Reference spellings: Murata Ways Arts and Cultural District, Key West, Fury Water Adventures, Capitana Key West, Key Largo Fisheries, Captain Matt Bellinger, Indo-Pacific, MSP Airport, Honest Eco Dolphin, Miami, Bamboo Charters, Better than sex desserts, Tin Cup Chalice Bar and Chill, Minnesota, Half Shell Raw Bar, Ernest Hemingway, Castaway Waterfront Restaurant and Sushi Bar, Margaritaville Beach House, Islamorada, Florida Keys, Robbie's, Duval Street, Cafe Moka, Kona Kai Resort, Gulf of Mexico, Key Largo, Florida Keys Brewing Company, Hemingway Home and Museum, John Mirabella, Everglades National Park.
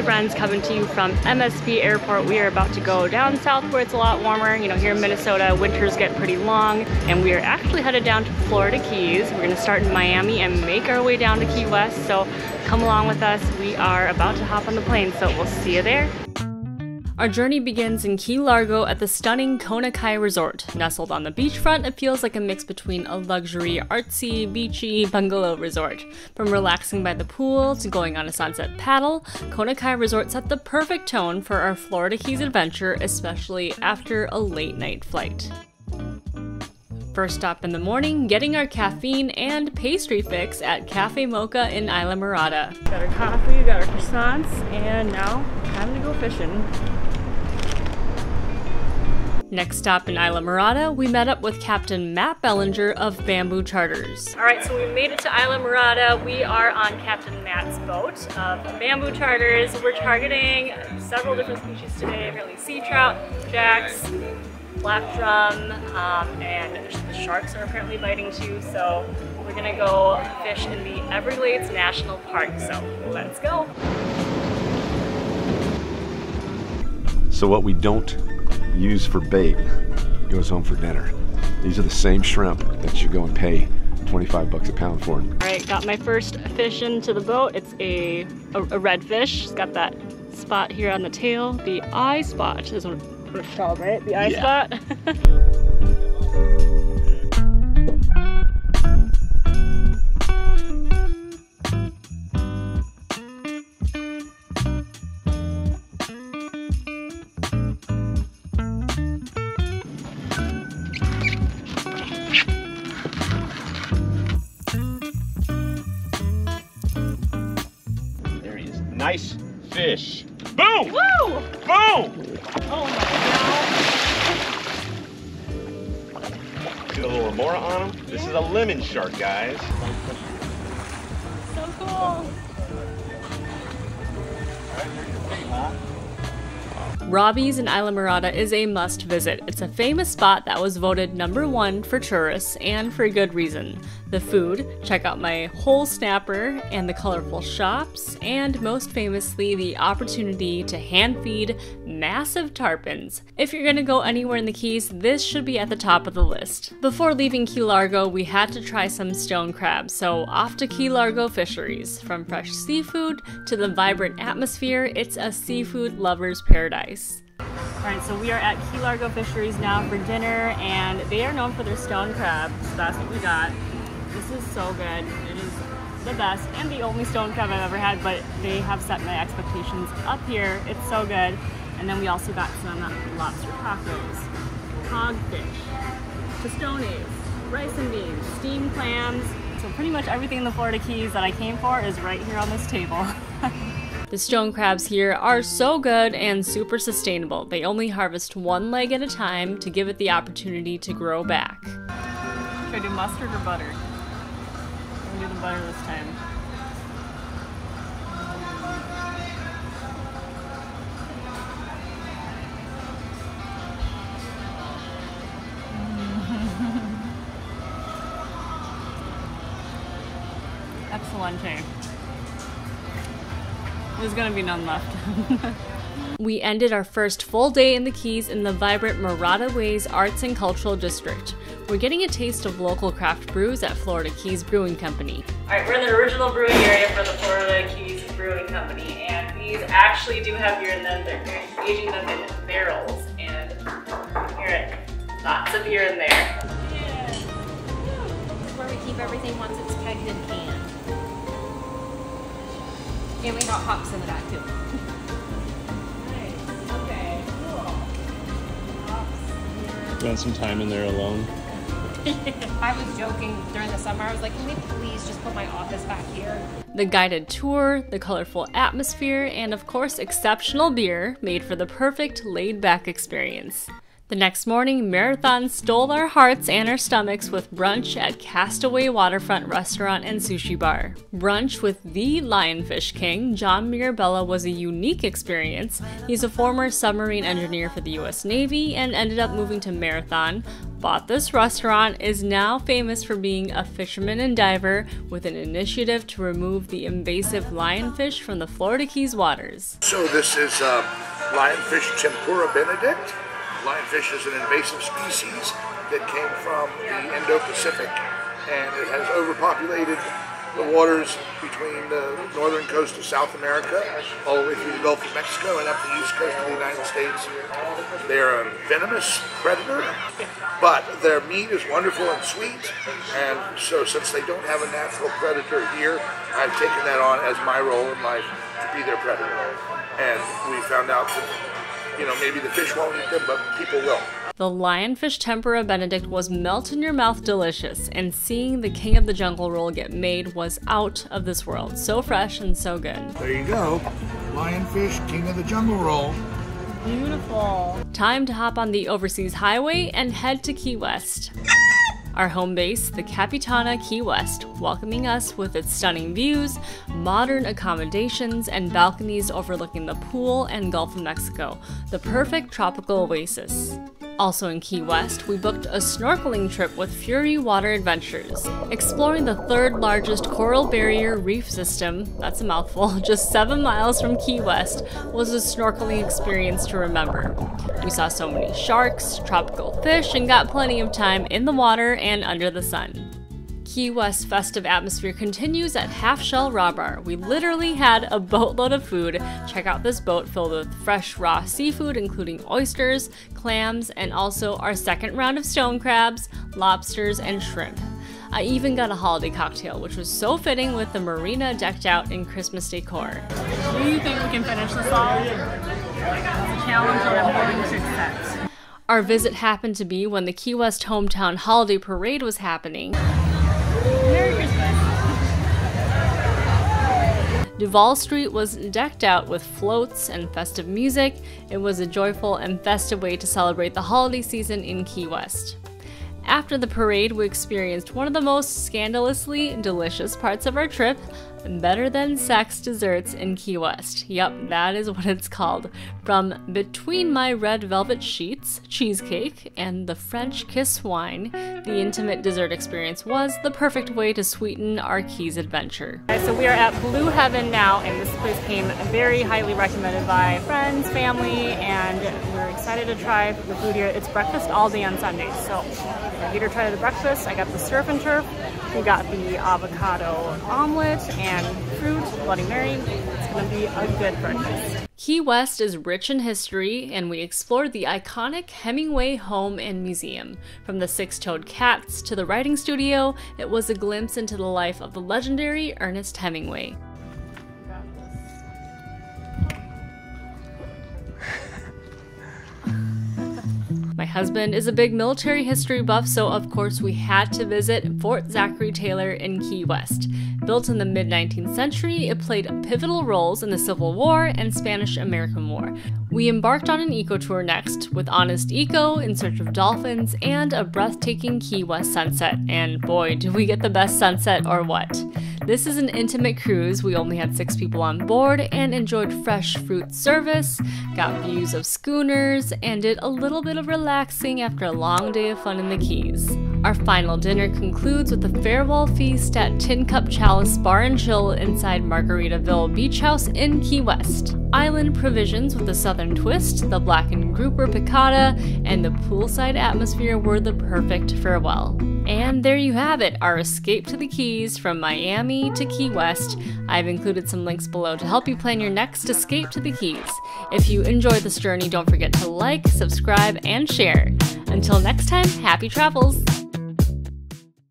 Hey friends, coming to you from MSP Airport. We are about to go down south where it's a lot warmer. You know, here in Minnesota, winters get pretty long, and we are actually headed down to Florida Keys. We're gonna start in Miami and make our way down to Key West, so come along with us. We are about to hop on the plane, so we'll see you there. Our journey begins in Key Largo at the stunning Kona Kai Resort. Nestled on the beachfront, it feels like a mix between a luxury, artsy, beachy bungalow resort. From relaxing by the pool to going on a sunset paddle, Kona Kai Resort set the perfect tone for our Florida Keys adventure, especially after a late night flight. First stop in the morning, getting our caffeine and pastry fix at Cafe Moka in Islamorada. Got our coffee, got our croissants, and now time to go fishing. Next stop in Islamorada, we met up with Captain Matt Bellinger of Bamboo Charters. All right, so we made it to Islamorada. We are on Captain Matt's boat of Bamboo Charters. We're targeting several different species today, apparently sea trout, jacks, black drum, and the sharks are apparently biting too. So we're gonna go fish in the Everglades National Park, so let's go. So what we don't used for bait goes home for dinner. These are the same shrimp that you go and pay 25 bucks a pound for. All right, got my first fish into the boat. It's a redfish. It's got that spot here on the tail, the eye spot is what it's called, right? The eye spot. Nice fish. Boom! Woo! Boom! Oh my God. See the little remora on him? Yeah. This is a lemon shark, guys. So cool. All right, here's your bait, huh? Robbie's in Islamorada is a must visit. It's a famous spot that was voted #1 for tourists, and for good reason. The food, check out my whole snapper, and the colorful shops, and most famously, the opportunity to hand feed massive tarpons. If you're gonna go anywhere in the Keys, this should be at the top of the list. Before leaving Key Largo, we had to try some stone crabs, so off to Key Largo Fisheries. From fresh seafood to the vibrant atmosphere, it's a seafood lover's paradise. Alright, so we are at Key Largo Fisheries now for dinner, and they are known for their stone crab, so that's what we got. This is so good. It is the best and the only stone crab I've ever had, but they have set my expectations up here. It's so good. And then we also got some lobster tacos, codfish, tostones, rice and beans, steamed clams. So pretty much everything in the Florida Keys that I came for is right here on this table. The stone crabs here are so good and super sustainable. They only harvest one leg at a time to give it the opportunity to grow back. Should I do mustard or butter? I'm gonna do the butter this time. Excellent taste. There's gonna be none left. We ended our first full day in the Keys in the vibrant Murata Ways Arts and Cultural District. We're getting a taste of local craft brews at Florida Keys Brewing Company. All right, we're in the original brewing area for the Florida Keys Brewing Company, and these actually do have beer in them. They're aging them in barrels, and here it, lots of beer in there. Yeah. This is where we keep everything once it's pegged and canned. And we got hops in the back too. Nice. Okay, cool. Hops. Spend some time in there alone. I was joking during the summer. I was like, can we please just put my office back here? The guided tour, the colorful atmosphere, and of course, exceptional beer made for the perfect laid-back experience. The next morning, Marathon stole our hearts and our stomachs with brunch at Castaway Waterfront Restaurant and Sushi Bar. Brunch with the Lionfish King, John Mirabella, was a unique experience. He's a former submarine engineer for the U.S. Navy and ended up moving to Marathon. Bought this restaurant, is now famous for being a fisherman and diver with an initiative to remove the invasive lionfish from the Florida Keys waters. So this is lionfish tempura benedict. Lionfish is an invasive species that came from the Indo-Pacific, and it has overpopulated the waters between the northern coast of South America, all the way through the Gulf of Mexico and up the east coast of the United States. They're a venomous predator, but their meat is wonderful and sweet, and so since they don't have a natural predator here, I've taken that on as my role in life to be their predator. And we found out that, you know, maybe the fish won't eat them, but people will. The lionfish tempura benedict was melt-in-your-mouth delicious, and seeing the king of the jungle roll get made was out of this world. So fresh and so good. There you go. Lionfish, king of the jungle roll. Beautiful. Time to hop on the overseas highway and head to Key West. Our home base, the Capitana Key West, welcoming us with its stunning views, modern accommodations, and balconies overlooking the pool and Gulf of Mexico, the perfect tropical oasis. Also in Key West, we booked a snorkeling trip with Fury Water Adventures, exploring the third largest coral barrier reef system, that's a mouthful, just 7 miles from Key West, was a snorkeling experience to remember. We saw so many sharks, tropical fish, and got plenty of time in the water and under the sun. Key West festive atmosphere continues at Half Shell Raw Bar. We literally had a boatload of food. Check out this boat filled with fresh raw seafood, including oysters, clams, and also our second round of stone crabs, lobsters, and shrimp. I even got a holiday cocktail, which was so fitting with the marina decked out in Christmas decor. Do you think we can finish this all? It's a challenge that I'm willing to accept. Our visit happened to be when the Key West hometown holiday parade was happening. Merry Christmas! Duval Street was decked out with floats and festive music. It was a joyful and festive way to celebrate the holiday season in Key West. After the parade, we experienced one of the most scandalously delicious parts of our trip, Better Than Sex Desserts in Key West. Yep, that is what it's called. From Between My Red Velvet Sheets, cheesecake, and the French kiss wine, the intimate dessert experience was the perfect way to sweeten our Keys adventure. So we are at Blue Heaven now, and this place came very highly recommended by friends, family, and we're excited to try the food here. It's breakfast all day on Sundays, so I'm here to try the breakfast. I got the surf and turf, we got the avocado omelet, and fruit, Bloody Mary. It's gonna be a good breakfast. Key West is rich in history, and we explored the iconic Hemingway Home and Museum. From the six-toed cats to the writing studio, it was a glimpse into the life of the legendary Ernest Hemingway. My husband is a big military history buff, so of course we had to visit Fort Zachary Taylor in Key West. Built in the mid-19th century, it played pivotal roles in the Civil War and Spanish-American War. We embarked on an eco-tour next, with Honest Eco, In Search of Dolphins, and a breathtaking Key West sunset. And boy, did we get the best sunset or what. This is an intimate cruise. We only had 6 people on board and enjoyed fresh fruit service, got views of schooners, and did a little bit of relaxing after a long day of fun in the Keys. Our final dinner concludes with a farewell feast at Tin Cup Chalice Bar and Chill inside Margaritaville Beach House in Key West. Island provisions with a southern twist, the blackened grouper piccata, and the poolside atmosphere were the perfect farewell. And there you have it, our escape to the Keys from Miami to Key West. I've included some links below to help you plan your next escape to the Keys. If you enjoyed this journey, don't forget to like, subscribe, and share. Until next time, happy travels!